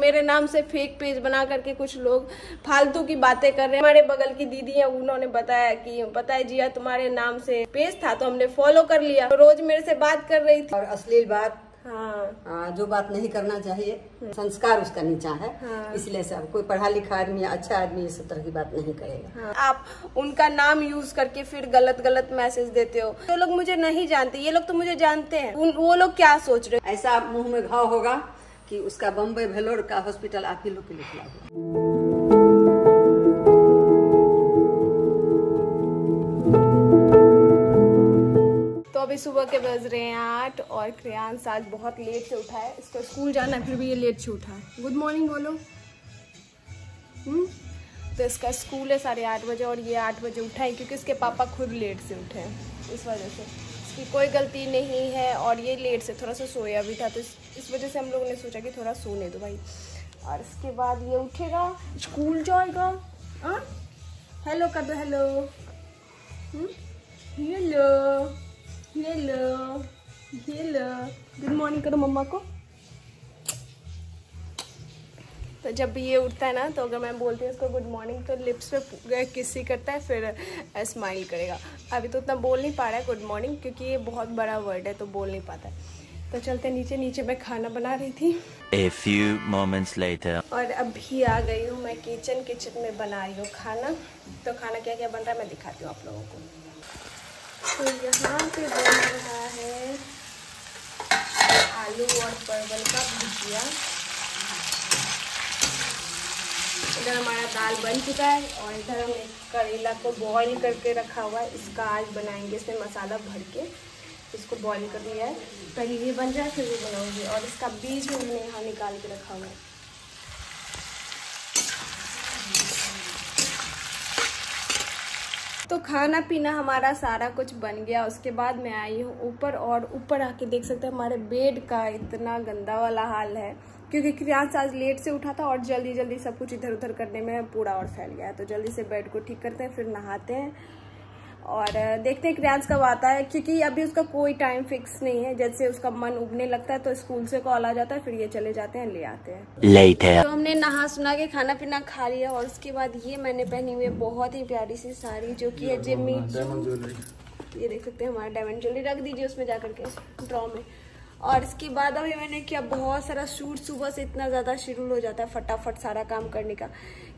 मेरे नाम से फेक पेज बना करके कुछ लोग फालतू की बातें कर रहे हैं। हमारे बगल की दीदी है, उन्होंने बताया कि पता है जिया तुम्हारे नाम से पेज था, तो हमने फॉलो कर लिया। तो रोज मेरे से बात कर रही थी और अश्लील बात, हाँ, जो बात नहीं करना चाहिए, संस्कार उसका नीचा है। हाँ। इसलिए सब कोई पढ़ा लिखा आदमी या अच्छा आदमी इस तरह की बात नहीं करेगा। हाँ। आप उनका नाम यूज करके फिर गलत गलत मैसेज देते हो। जो लोग मुझे नहीं जानते, ये लोग तो मुझे जानते हैं, वो लोग क्या सोच रहे हैं। ऐसा मुंह में घाव होगा कि उसका बम्बई भेलोर का हॉस्पिटल आप ही लोग के लिए खुला हुआ। अभी सुबह के बज रहे हैं 8 और क्रियांश आज बहुत लेट से उठा है, इसको स्कूल जाना है फिर भी ये लेट से उठा है। गुड मॉर्निंग बोलो। तो इसका स्कूल है 8:30 बजे और ये 8 बजे उठा है क्योंकि इसके पापा खुद लेट से उठे हैं, इस वजह से। इसकी कोई गलती नहीं है और ये लेट से थोड़ा सा सोया भी था, तो इस वजह से हम लोगों ने सोचा कि थोड़ा सोने दो भाई। और इसके बाद ये उठेगा, स्कूल जाएगा। हेलो कर दो, hello hello hello hello, good morning करो मम्मा को। तो जब भी ये उठता है ना, तो अगर मैं बोलती हूँ इसको गुड मॉर्निंग तो लिप्स पे किस ही करता है, फिर स्माइल करेगा। अभी तो उतना बोल नहीं पा रहा है गुड मॉर्निंग क्योंकि ये बहुत बड़ा वर्ड है, तो बोल नहीं पाता है। तो चलते नीचे, नीचे मैं खाना बना रही थी। A few moments later. और अभी आ गई हूँ मैं किचन, किचन में बना रही हूँ खाना। तो खाना क्या क्या बन रहा है मैं दिखाती हूँ आप लोगों को। तो यहाँ पे बन रहा है आलू और परवल का भुजिया। इधर हमारा दाल बन चुका है और इधर हमने करेला को बॉईल करके रखा हुआ है, इसका आज बनाएंगे। इसमें मसाला भर के इसको बॉईल कर लिया है, पहले ये बन जाए फिर ये बनाऊंगी। और इसका बीज भी मैंने यहाँ निकाल के रखा हुआ है। तो खाना पीना हमारा सारा कुछ बन गया। उसके बाद मैं आई हूँ ऊपर और ऊपर आके देख सकते हैं हमारे बेड का इतना गंदा वाला हाल है क्योंकि क्रियांश आज लेट से उठा था और जल्दी जल्दी सब कुछ इधर उधर करने में पूरा और फैल गया। तो जल्दी से बेड को ठीक करते हैं, फिर नहाते हैं और देखते हैं क्रियांश कब आता है क्योंकि अभी उसका कोई टाइम फिक्स नहीं है। जैसे उसका मन उबने लगता है तो स्कूल से कॉल आ जाता है, फिर ये चले जाते हैं, ले आते हैं। लेट है। तो हमने नहा सुना के खाना पीना खा लिया और उसके बाद ये मैंने पहनी हुई बहुत ही प्यारी सी साड़ी जो कि है जिमी, ये देख सकते हैं हमारा डायमंड ज्वेलरी। रख दीजिए उसमें जा करके ड्रॉ में। और इसके बाद अभी मैंने किया बहुत सारा शूट। सुबह से इतना ज़्यादा शेड्यूल हो जाता है फटाफट सारा काम करने का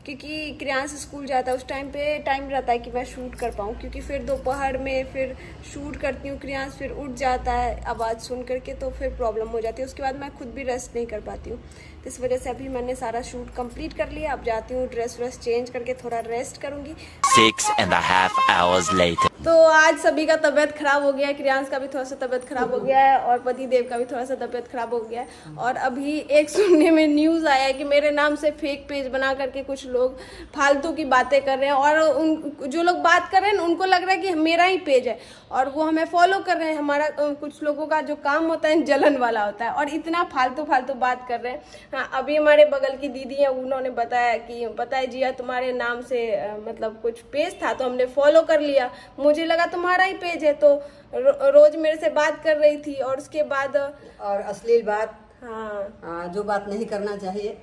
क्योंकि क्रियांश स्कूल जाता है, उस टाइम पे टाइम रहता है कि मैं शूट कर पाऊँ क्योंकि फिर दोपहर में फिर शूट करती हूँ। क्रियांश फिर उठ जाता है आवाज़ सुन करके, तो फिर प्रॉब्लम हो जाती है। उसके बाद मैं खुद भी रेस्ट नहीं कर पाती हूँ, तो इस वजह से अभी मैंने सारा शूट कम्प्लीट कर लिया। अब जाती हूँ ड्रेस व्रेस चेंज करके थोड़ा रेस्ट करूँगी। 6.5 hours later. तो आज सभी का तबीयत खराब हो गया है, क्रियांश का भी थोड़ा सा तबीयत खराब हो गया है और पति देव का भी थोड़ा सा तबीयत खराब हो गया है। और अभी एक सुनने में न्यूज़ आया है कि मेरे नाम से फेक पेज बना करके कुछ लोग फालतू की बातें कर रहे हैं और उन जो लोग बात कर रहे हैं उनको लग रहा है कि मेरा ही पेज है और वो हमें फॉलो कर रहे हैं। हमारा कुछ लोगों का जो काम होता है जलन वाला होता है और इतना फालतू बात कर रहे हैं। हाँ, अभी हमारे बगल की दीदी है, उन्होंने बताया कि पता है जिया तुम्हारे नाम से मतलब कुछ पेज था, तो हमने फॉलो कर लिया। मुझे लगा तुम्हारा ही पेज है, तो रोज मेरे से बात कर रही थी। और उसके बाद और अश्लील बात, हाँ, जो बात नहीं करना चाहिए।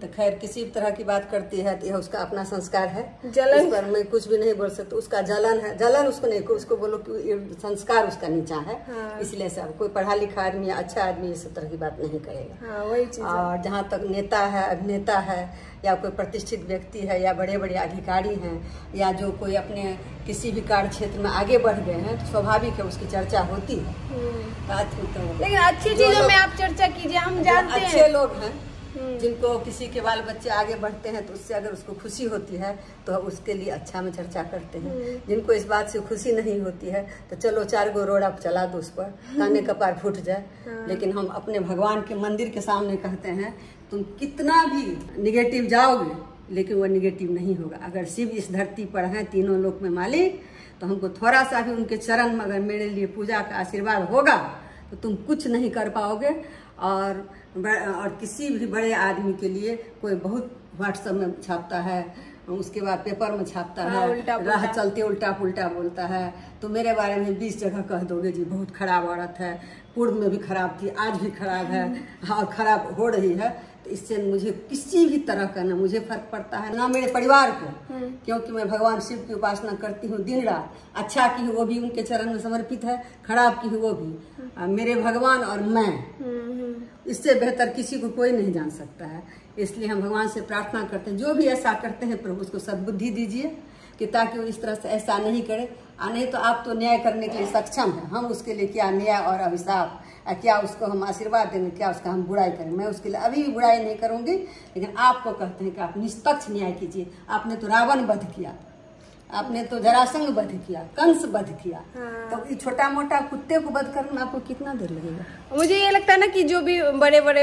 तो खैर किसी तरह की बात करती है तो यह उसका अपना संस्कार है, जलन पर मैं कुछ भी नहीं बोल सकती। उसका जलन है, जलन उसको नहीं, उसको बोलो कि संस्कार उसका नीचा है। हाँ। इसलिए सब कोई पढ़ा लिखा आदमी या अच्छा आदमी इस तरह की बात नहीं करेगा। हाँ, वही चीज। और जहाँ तक नेता है, अभिनेता है या कोई प्रतिष्ठित व्यक्ति है या बड़े बड़े अधिकारी हैं या जो कोई अपने किसी भी कार्य क्षेत्र में आगे बढ़ गए हैं, तो स्वाभाविक है उसकी चर्चा होती है। लेकिन अच्छी चीजों में आप चर्चा कीजिए, हम जानते हैं अच्छे लोग हैं जिनको किसी के बाल बच्चे आगे बढ़ते हैं तो उससे अगर उसको खुशी होती है तो उसके लिए अच्छा में चर्चा करते हैं। जिनको इस बात से खुशी नहीं होती है तो चलो 4 गो रोड आप चला दो, उस पर काने कपार फूट जाए। हाँ। लेकिन हम अपने भगवान के मंदिर के सामने कहते हैं तुम कितना भी निगेटिव जाओगे लेकिन वो निगेटिव नहीं होगा। अगर शिव इस धरती पर हैं तीनों लोक में मालिक, तो हमको थोड़ा सा भी उनके चरण में अगर मेरे लिए पूजा का आशीर्वाद होगा तो तुम कुछ नहीं कर पाओगे। और किसी भी बड़े आदमी के लिए कोई बहुत व्हाट्सएप में छापता है, उसके बाद पेपर में छापता है, राह चलते उल्टा पुल्टा बोलता है। तो मेरे बारे में 20 जगह कह दोगे जी बहुत खराब औरत है, पूर्व में भी खराब थी, आज भी खराब है और खराब हो रही है। तो इससे मुझे किसी भी तरह का ना मुझे फर्क पड़ता है ना मेरे परिवार को, क्योंकि मैं भगवान शिव की उपासना करती हूँ दिन रात। अच्छा की हूँ वो भी उनके चरण में समर्पित है, खराब की हूँ वो भी मेरे भगवान और मैं, इससे बेहतर किसी को कोई नहीं जान सकता है। इसलिए हम भगवान से प्रार्थना करते हैं जो भी ऐसा करते हैं प्रभु उसको सद्बुद्धि दीजिए कि ताकि वो इस तरह से ऐसा नहीं करे। नहीं तो आप तो न्याय करने के लिए सक्षम है, हम उसके लिए क्या न्याय और अभिशाप, क्या उसको हम आशीर्वाद देंगे, क्या उसका हम बुराई करें। मैं उसके लिए अभी भी बुराई नहीं करूंगी, लेकिन आपको कहते हैं कि आप निष्पक्ष न्याय कीजिए। आपने तो रावण वध किया, आपने तो जरासंघ वध किया, कंस वध किया, हाँ। तो छोटा मोटा कुत्ते को वध करने में आपको कितना देर लगेगा। मुझे ये लगता है ना कि जो भी बड़े बड़े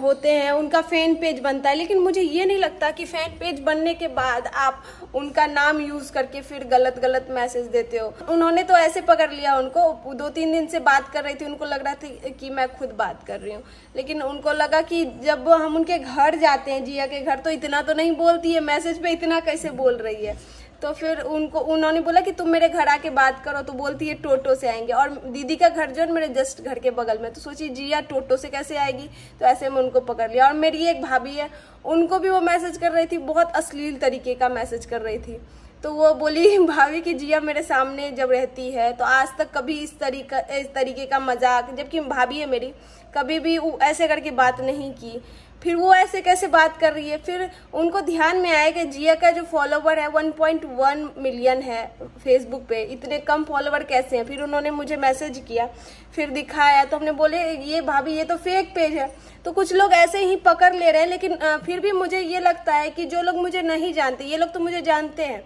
होते हैं उनका फैन पेज बनता है, लेकिन मुझे ये नहीं लगता कि फैन पेज बनने के बाद आप उनका नाम यूज करके फिर गलत गलत मैसेज देते हो। उन्होंने तो ऐसे पकड़ लिया, उनको 2-3 दिन से बात कर रही थी, उनको लग रहा था कि मैं खुद बात कर रही हूँ, लेकिन उनको लगा कि जब हम उनके घर जाते हैं, जिया के घर, तो इतना तो नहीं बोलती है, मैसेज पे इतना कैसे बोल रही है। तो फिर उन्होंने बोला कि तुम मेरे घर आके बात करो, तो बोलती है टोटो से आएंगे, और दीदी का घर जो है मेरे जस्ट घर के बगल में, तो सोची जिया टोटो से कैसे आएगी, तो ऐसे में उनको पकड़ लिया। और मेरी एक भाभी है, उनको भी वो मैसेज कर रही थी, बहुत अश्लील तरीके का मैसेज कर रही थी, तो वो बोली भाभी कि जिया मेरे सामने जब रहती है तो आज तक कभी इस तरीके का मजाक, जबकि भाभी है मेरी, कभी भी ऐसे करके बात नहीं की, फिर वो ऐसे कैसे बात कर रही है। फिर उनको ध्यान में आया कि जिया का जो फॉलोवर है 1.1 मिलियन है फेसबुक पे, इतने कम फॉलोवर कैसे हैं। फिर उन्होंने मुझे मैसेज किया, फिर दिखाया, तो हमने बोले ये भाभी ये तो फेक पेज है। तो कुछ लोग ऐसे ही पकड़ ले रहे हैं, लेकिन फिर भी मुझे ये लगता है कि जो लोग मुझे नहीं जानते, ये लोग तो मुझे जानते हैं,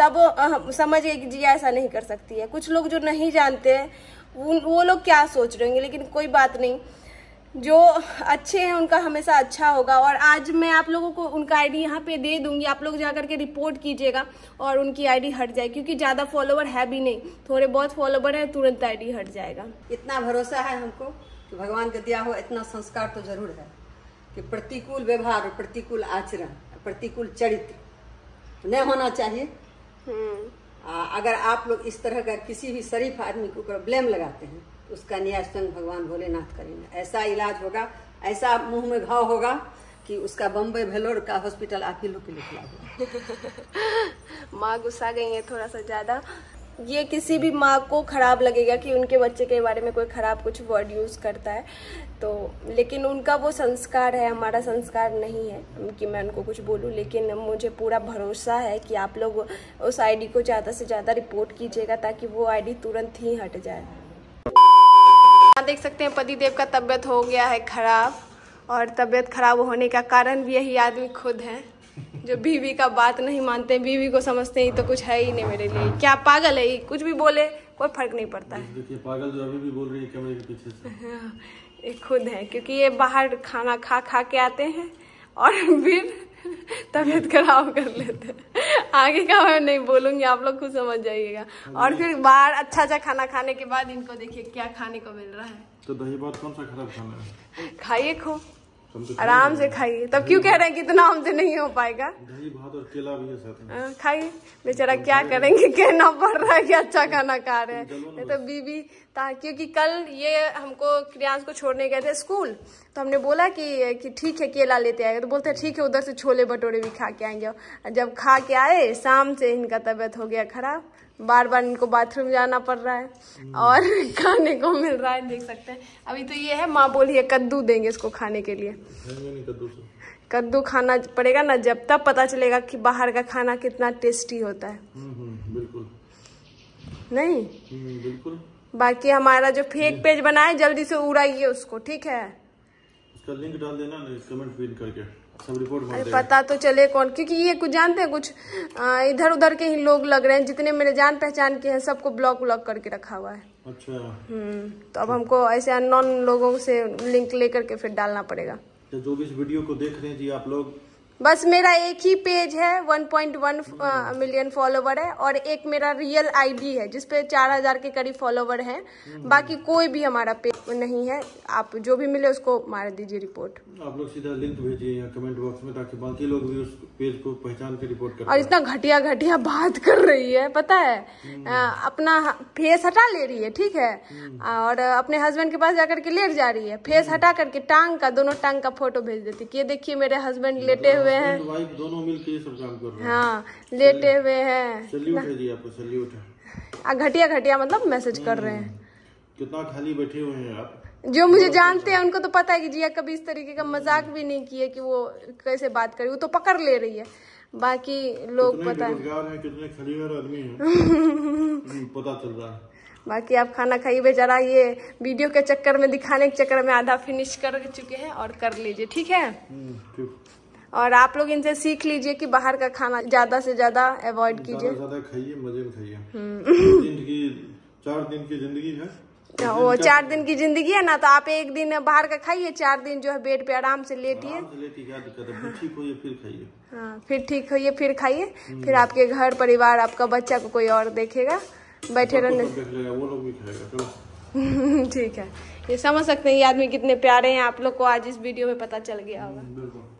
तब समझ गए कि जिया ऐसा नहीं कर सकती है। कुछ लोग जो नहीं जानते हैं वो लोग क्या सोच रहे होंगे, लेकिन कोई बात नहीं, जो अच्छे हैं उनका हमेशा अच्छा होगा। और आज मैं आप लोगों को उनका आईडी यहाँ पे दे दूंगी, आप लोग जा करके रिपोर्ट कीजिएगा और उनकी आईडी हट जाए, क्योंकि ज़्यादा फॉलोवर है भी नहीं, थोड़े बहुत फॉलोवर हैं, तुरंत आईडी हट जाएगा। इतना भरोसा है हमको कि भगवान का दिया हुआ इतना संस्कार तो जरूर है कि प्रतिकूल व्यवहार और प्रतिकूल आचरण, प्रतिकूल चरित्र नहीं होना चाहिए। अगर आप लोग इस तरह का किसी भी शरीफ आदमी को ब्लेम लगाते हैं उसका न्याय स्वयं भगवान भोलेनाथ करेंगे। ऐसा इलाज होगा, ऐसा मुंह में घाव होगा कि उसका बम्बई भेलोर का हॉस्पिटल आप ही लोग के लिए खुला। माँ गुस्सा गई है थोड़ा सा ज़्यादा, ये किसी भी माँ को खराब लगेगा कि उनके बच्चे के बारे में कोई खराब कुछ वर्ड यूज़ करता है, तो लेकिन उनका वो संस्कार है, हमारा संस्कार नहीं है कि मैं उनको कुछ बोलूँ। लेकिन मुझे पूरा भरोसा है कि आप लोग उस आईडी को ज़्यादा से ज़्यादा रिपोर्ट कीजिएगा ताकि वो आईडी तुरंत ही हट जाए। देख सकते हैं पति देव का तबीयत हो गया है खराब, और तबीयत खराब होने का कारण भी यही आदमी खुद है, जो बीवी का बात नहीं मानते, बीवी को समझते ही तो कुछ है ही नहीं मेरे लिए। क्या पागल है ये, कुछ भी बोले कोई फर्क नहीं पड़ता है। देखिए पागल जो अभी भी बोल रही है कैमरे के पीछे से, ये खुद है, क्योंकि ये बाहर खाना खा खा के आते हैं और फिर तबीयत खराब कर लेते हैं। आगे का मैं नहीं बोलूंगी, आप लोग खुद समझ जाइएगा। और फिर बाहर अच्छा अच्छा खाना खाने के बाद इनको देखिए क्या खाने को मिल रहा है। तो दही बहुत कौन सा खराब खाना है, खाइए खूब, आराम से खाइए, तब क्यों कह रहे हैं कि इतना हमसे नहीं हो पाएगा। दही भात और केला भी है साथ में, खाइए। बेचारा क्या करेंगे, कहना पड़ रहा है कि अच्छा खाना खा रहे हैं। ये तो बीबी क्योंकि कल ये हमको क्रियांश को छोड़ने गए थे स्कूल, तो हमने बोला कि ठीक है केला लेते आएगा, तो बोलते हैं ठीक है उधर से छोले भटूरे भी खा के आएंगे। जब खा के आए शाम से इनका तबीयत हो गया खराब, बार बार इनको बाथरूम जाना पड़ रहा है और खाने को मिल रहा है। देख सकते हैं अभी तो ये है, माँ बोली है कद्दू देंगे इसको खाने के लिए, कद्दू खाना पड़ेगा ना जब तक पता चलेगा कि बाहर का खाना कितना टेस्टी होता है। बिल्कुल नहीं, बिल्कुल। बाकी हमारा जो फेक पेज बनाए जल्दी से उड़ाइए उसको, ठीक है, उसका लिंक डाल देना कमेंट पिन करके, सब रिपोर्ट मार देगा, पता तो चले कौन, क्योंकि ये कुछ जानते हैं, कुछ इधर उधर के ही लोग लग रहे हैं, जितने मेरे जान पहचान के हैं सबको ब्लॉक व्लॉक करके रखा हुआ है। अच्छा। तो अब हमको ऐसे अननोन लोगों से लिंक लेकर के फिर डालना पड़ेगा। तो जो भी इस वीडियो को देख रहे हैं जी आप लोग, बस मेरा एक ही पेज है 1.1 मिलियन फॉलोवर है और एक मेरा रियल आईडी है जिसपे 4000 के करीब फॉलोवर हैं। बाकी कोई भी हमारा पेज नहीं है। आप जो भी मिले उसको मार दीजिए रिपोर्ट। आप लोग सीधा लिंक भेजिए या कमेंट बॉक्स में ताकि बाकी लोग भी उस पेज को पहचान के रिपोर्ट करें। और इतना घटिया घटिया बात कर रही है, पता है अपना फेस हटा ले रही है, ठीक है, और अपने हस्बैंड के पास जाकर के लेट जा रही है, फेस हटा करके टांग का, दोनों टांग का फोटो भेज देती कि ये देखिए मेरे हस्बैंड लेटे हुए हैं। वाइफ दोनों मिलकर ये सब काम कर रहे हैं। हाँ, लेटे हुए हैं। सैल्यूट है जी आपको, सैल्यूट है। घटिया घटिया मतलब मैसेज कर रहे हैं। कितना खाली बैठे हुए हैं आप। जो मुझे जानते हैं उनको तो पता है कि जिया कभी इस तरीके का मजाक भी नहीं किया कि वो कैसे बात करे, वो तो पकड़ ले रही है। बाकी लोग पता है कितने खलीवर आदमी हैं, पता चल रहा है। बाकी आप खाना खाइए। बेचारा ये वीडियो के चक्कर में, दिखाने के चक्कर में आधा फिनिश कर चुके हैं और कर लीजिए, ठीक है। और आप लोग इनसे सीख लीजिए कि बाहर का खाना ज्यादा से ज्यादा अवॉइड कीजिए, ज्यादा खाइए, मजे में खाइए। जिंदगी 4 दिन की जिंदगी है, वो 4 दिन की जिंदगी है ना, तो आप 1 दिन बाहर का खाइए, 4 दिन जो है बेड पे आराम से लेटिए, फिर ठीक होइए, फिर खाइए, फिर आपके घर परिवार, आपका बच्चा को कोई और देखेगा, बैठे रहने वो लोग भी खाएगा, ठीक है। ये समझ सकते हैं ये आदमी कितने प्यारे हैं, आप लोग को आज इस वीडियो में पता चल गया होगा।